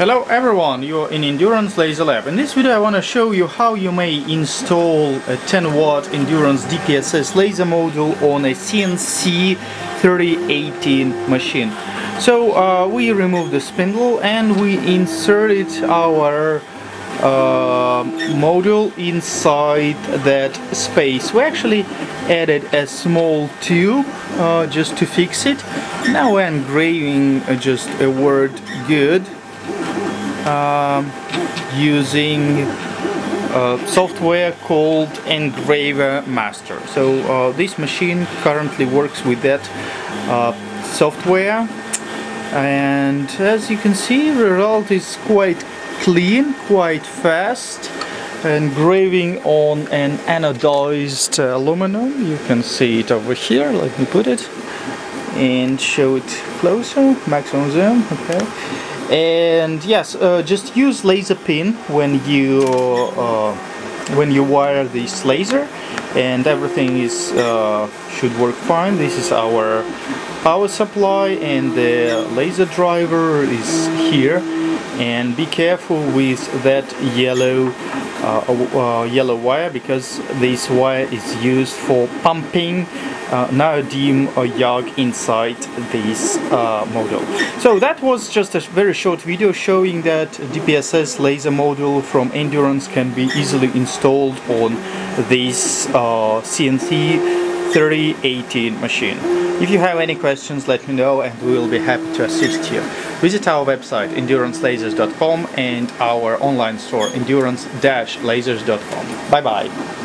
Hello everyone, you're in Endurance Laser Lab. In this video I want to show you how you may install a 10-watt Endurance DPSS laser module on a CNC 3018 machine. So we remove the spindle and we inserted our module inside that space. We actually added a small tube just to fix it. Now we're engraving just a word good using software called Engraver Master. So this machine currently works with that software, and as you can see the result is quite clean, quite fast. Engraving on an anodized aluminum, you can see it over here. Let me put it and show it closer, maximum zoom, okay. And yes, just use laser pin when you wire this laser, and everything is should work fine. This is our power supply, and the laser driver is here. And be careful with that yellow wire, because this wire is used for pumping neodymium or YAG inside this module. So that was just a very short video showing that DPSS laser module from Endurance can be easily installed on this CNC 3018 machine. If you have any questions, let me know and we will be happy to assist you. Visit our website EnduranceLasers.com and our online store Endurance-Lasers.com. Bye bye!